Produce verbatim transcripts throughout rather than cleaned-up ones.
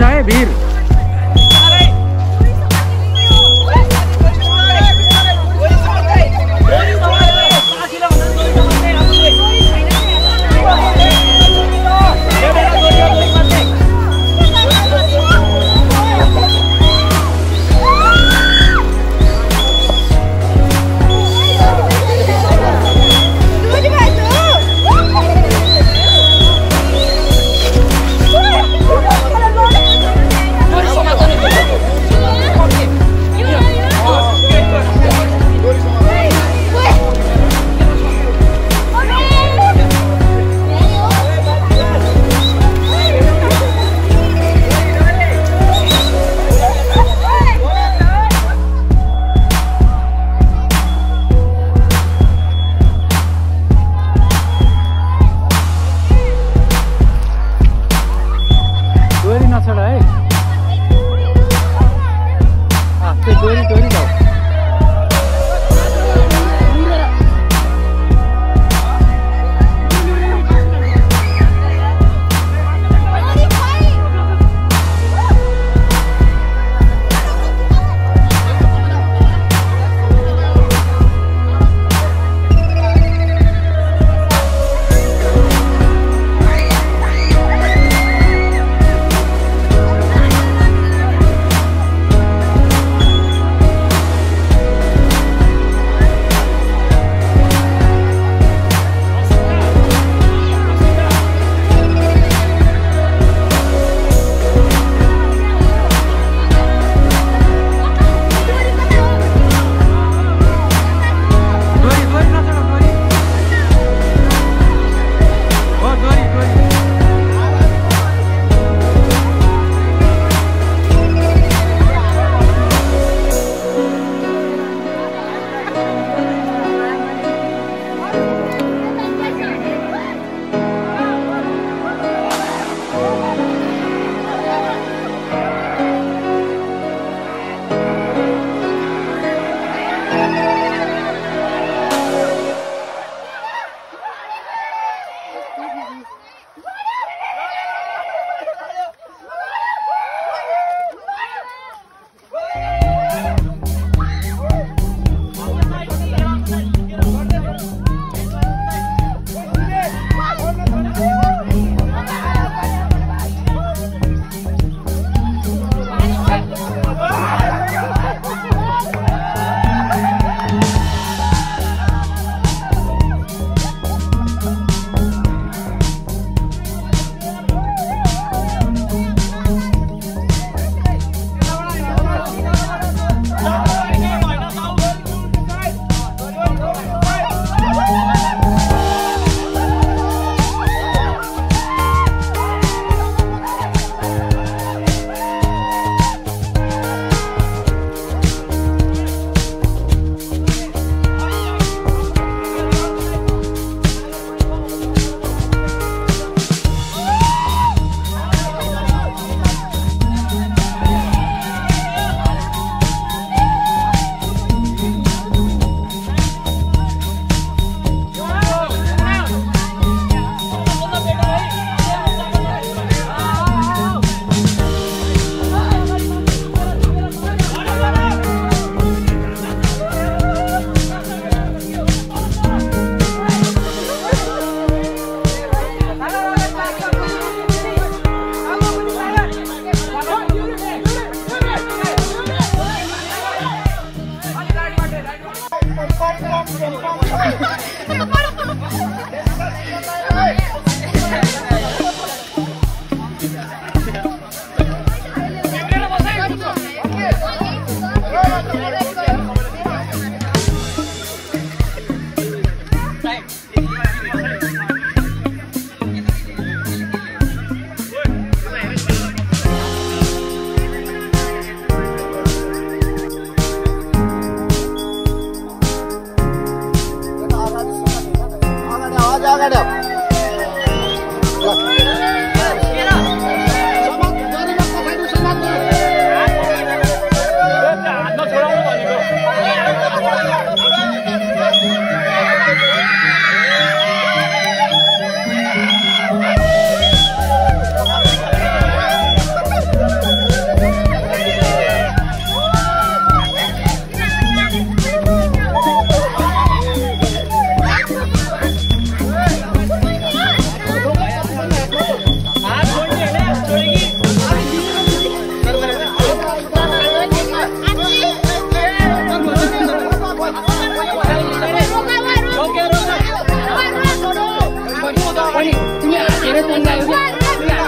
अच्छा है वीर। Thank you. Thank you. Thank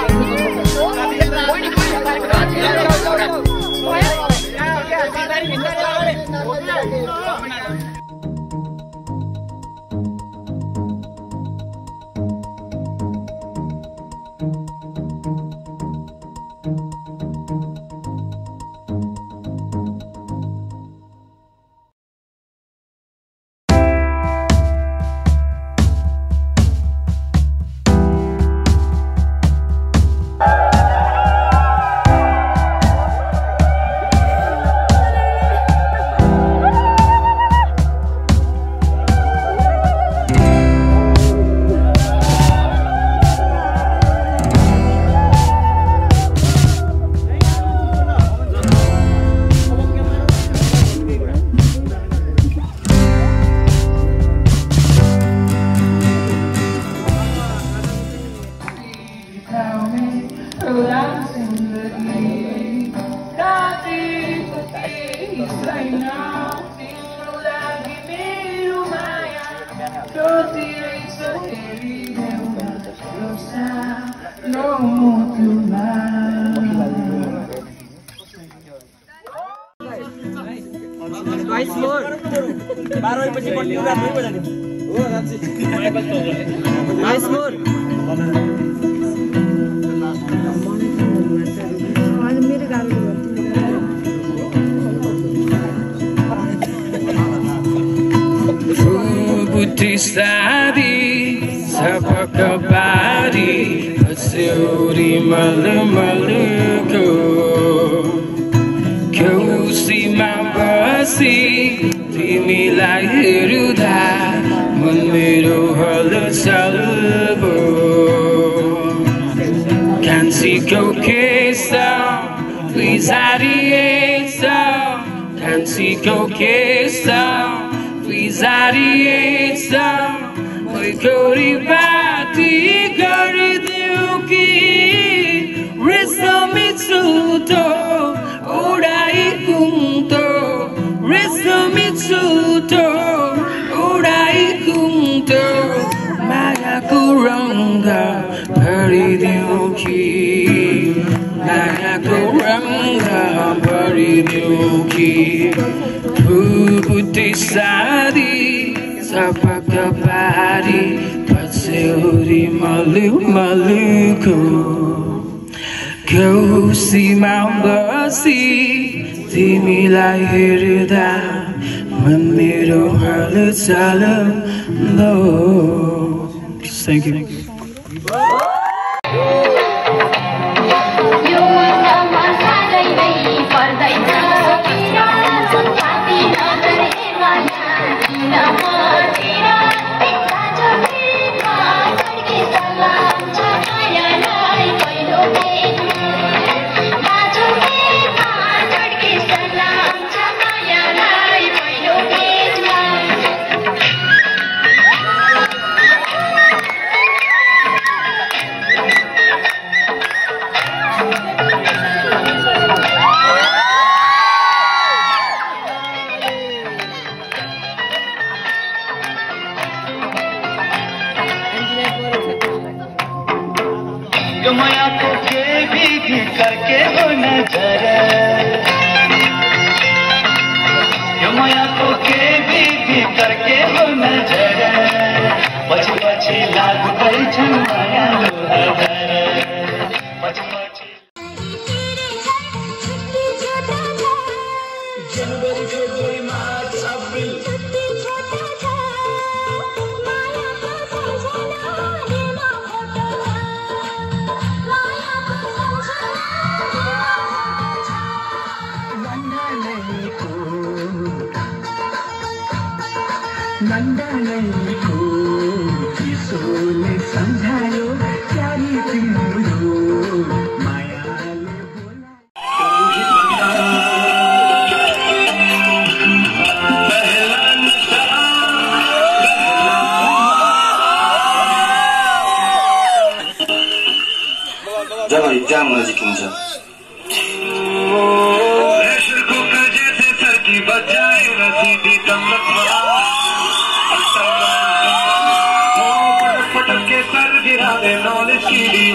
you.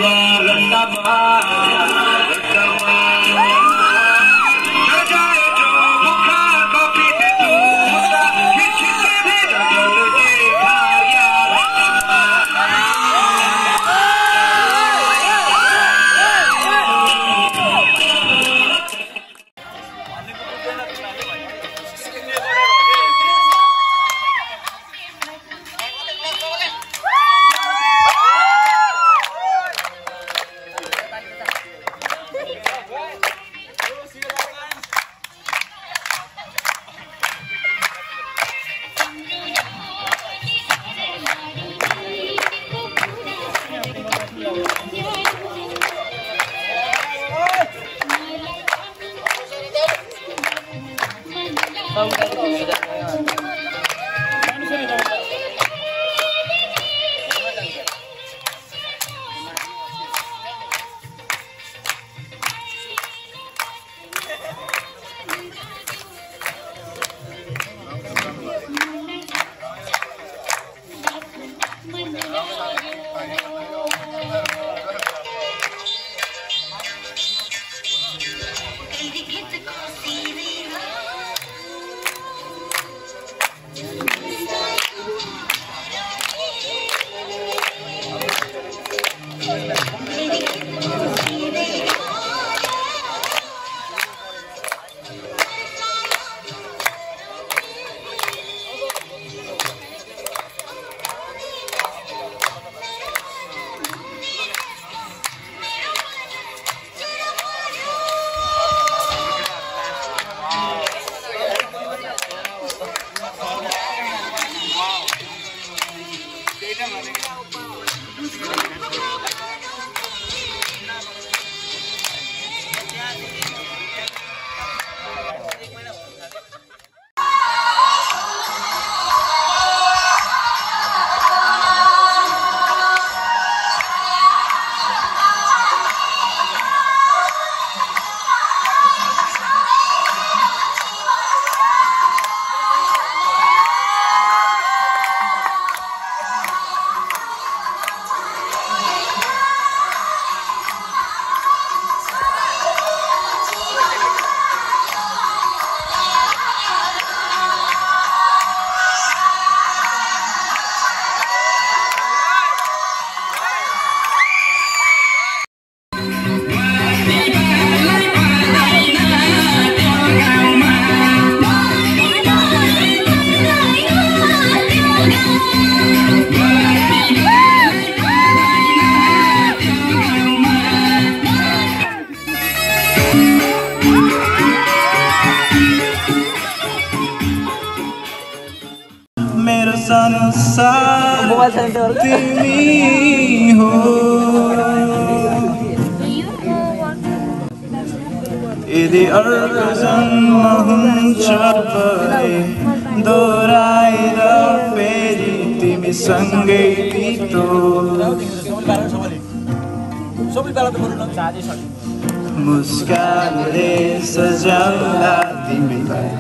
संसार तिमी हो, यदि अर्को जन्म हुन्छ परे दोहोऱ्याएर फेरि तिमी सँगै बितो। मुस्कानले सजाउला तिमीलाई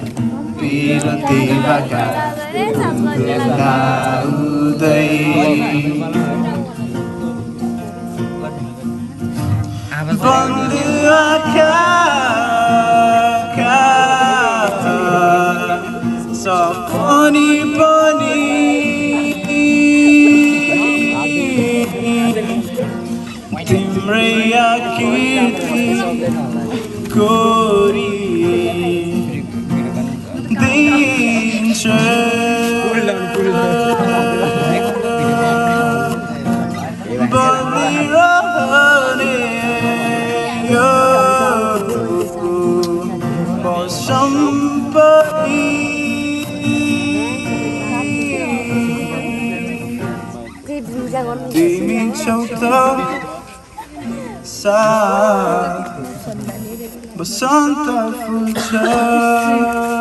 बिरती बाका Timraya Dimmi ciao sa, basanta fucha.